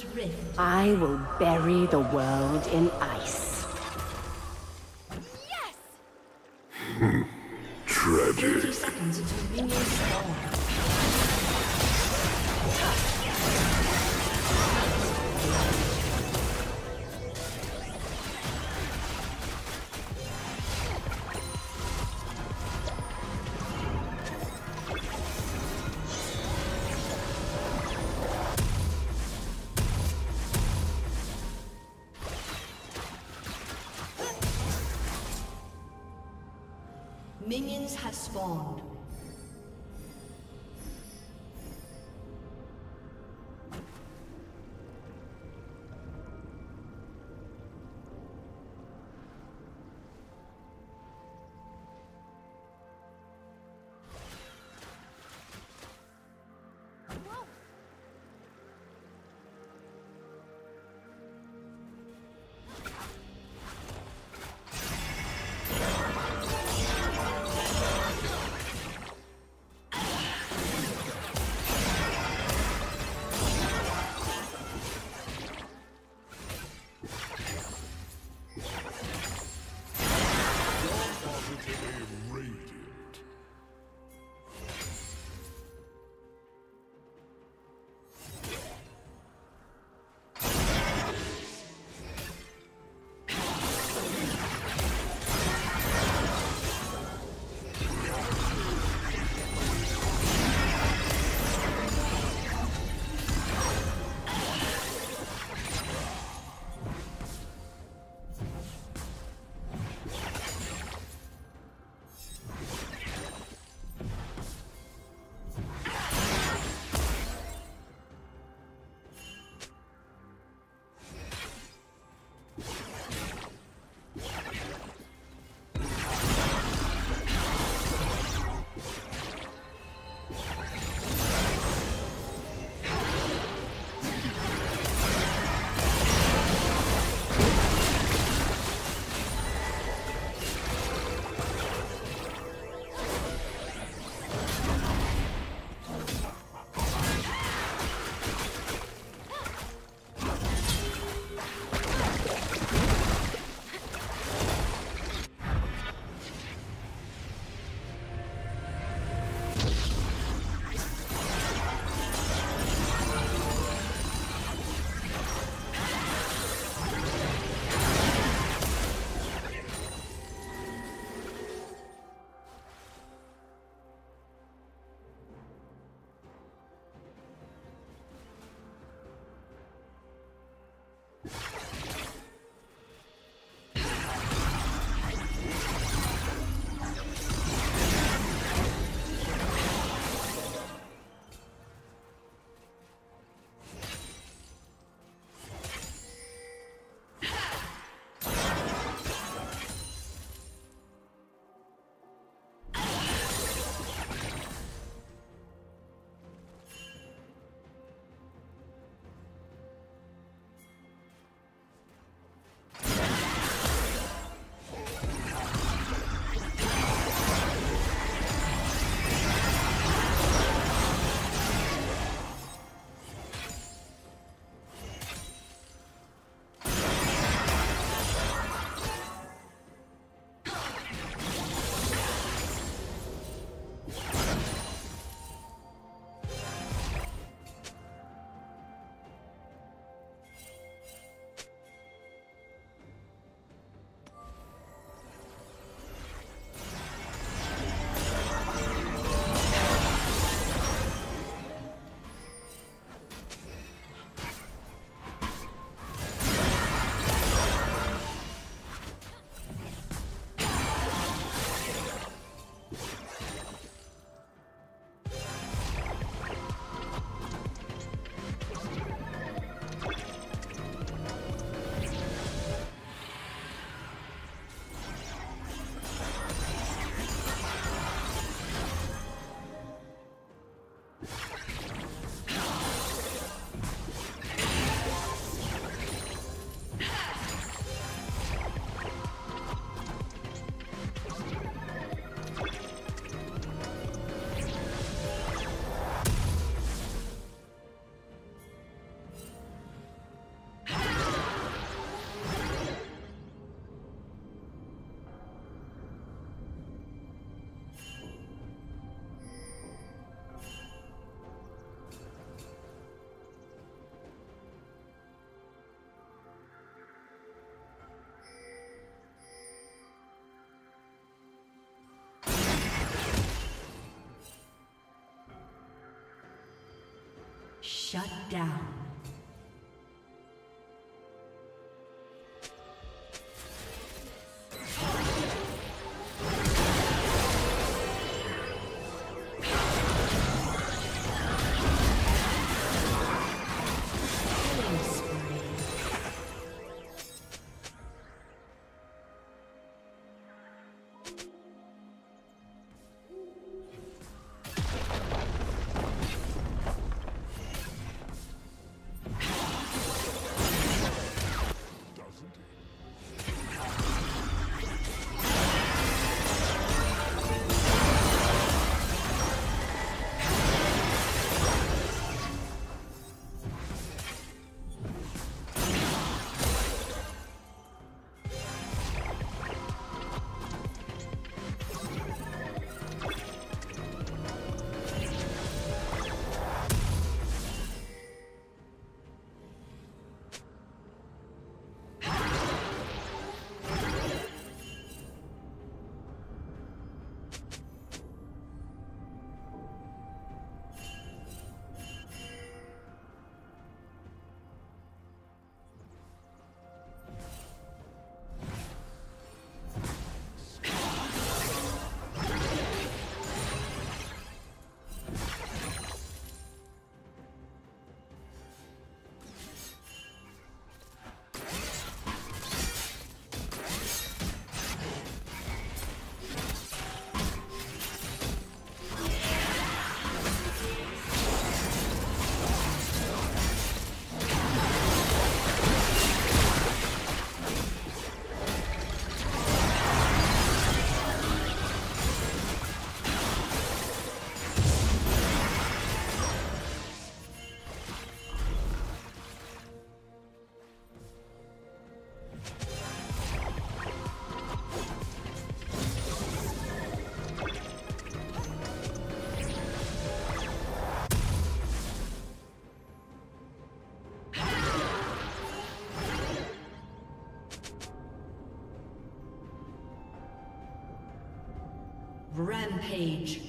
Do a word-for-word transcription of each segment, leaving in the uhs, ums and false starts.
Team's rift. I will bury the world in ice. Yes! Tragic. thirty seconds until minions Minions have spawned. Shut down. Rampage.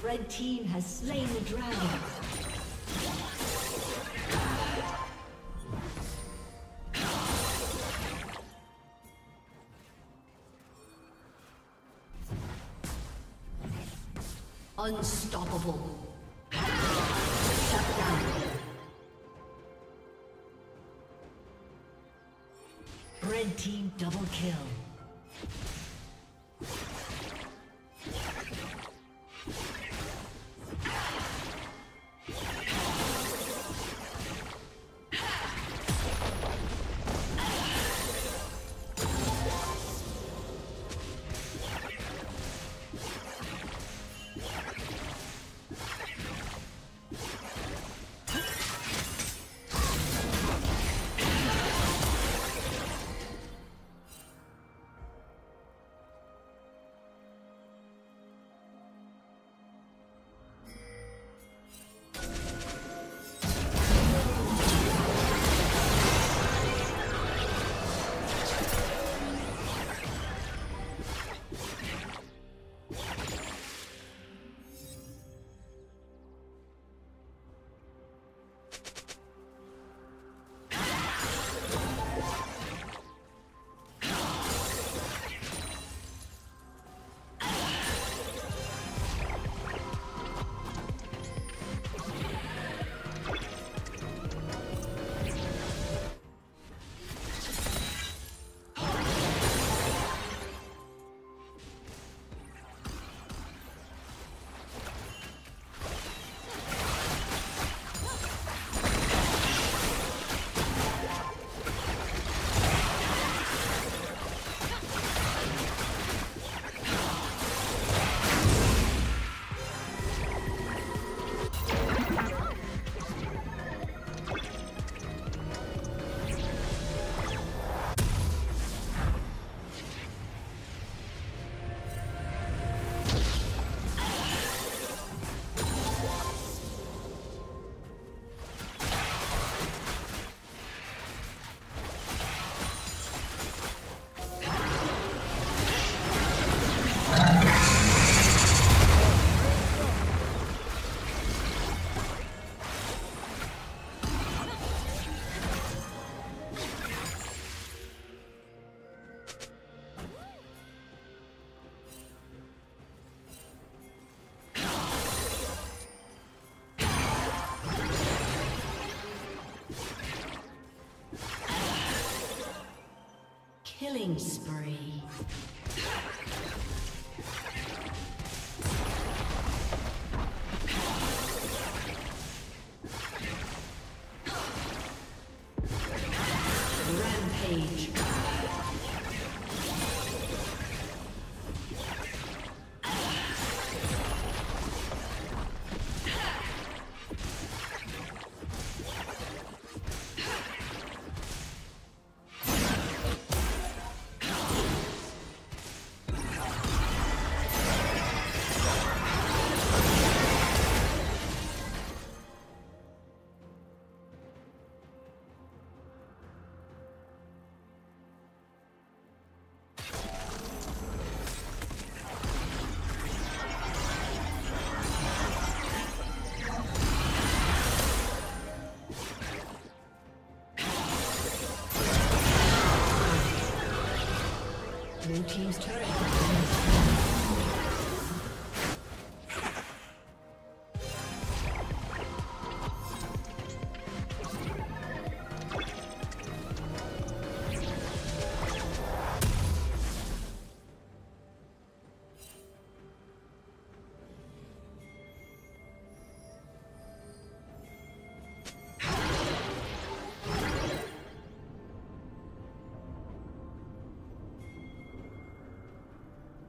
Red team has slain the dragon. Unstoppable. Red team double kill. Killing spree. Rampage.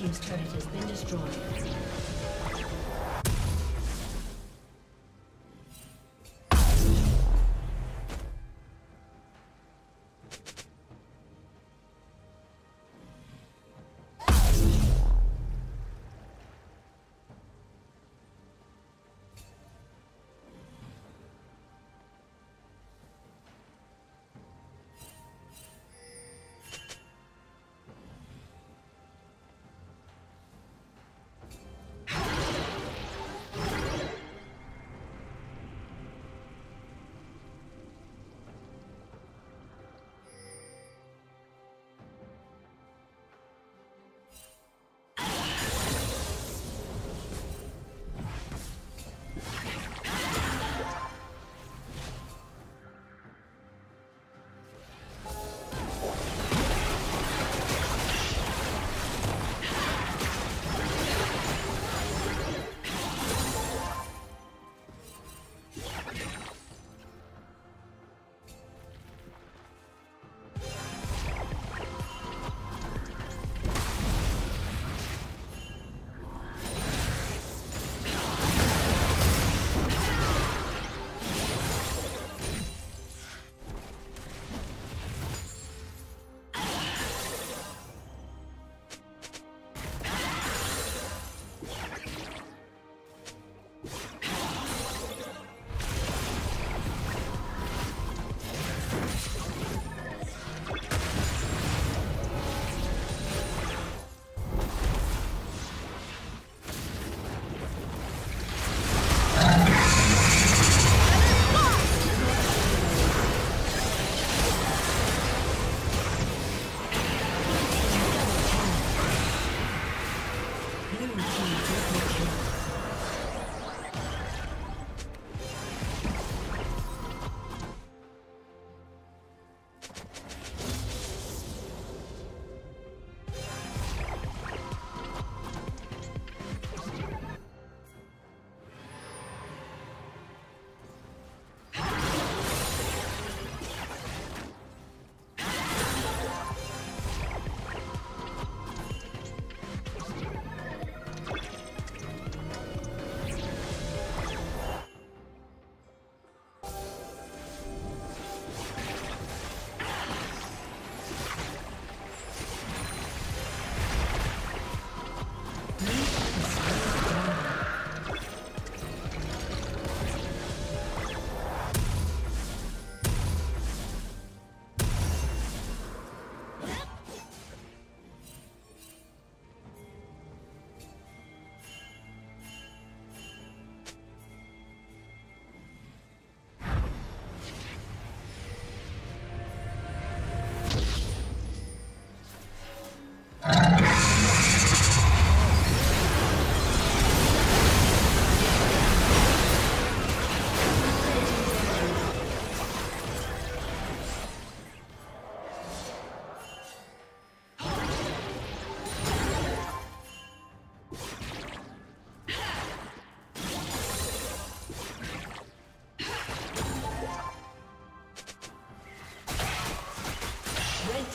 team's turret has been destroyed.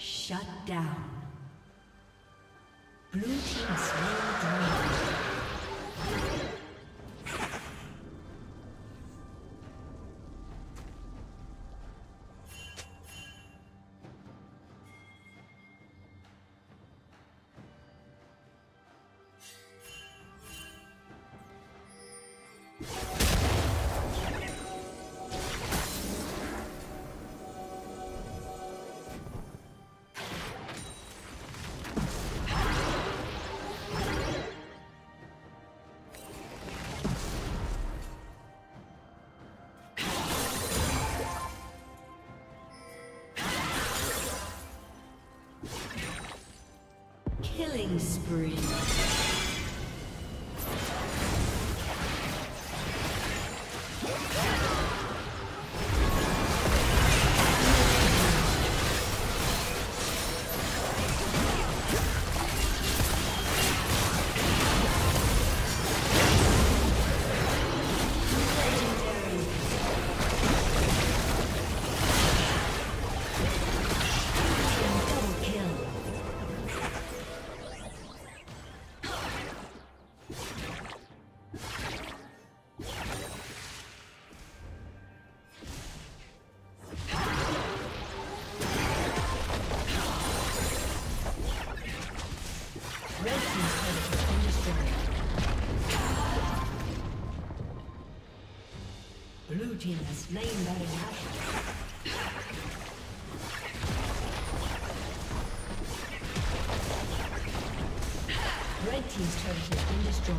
Shut down. Blue team slowed down. Killing spree. He has slain that inhabit. Red Team's turret has been destroyed.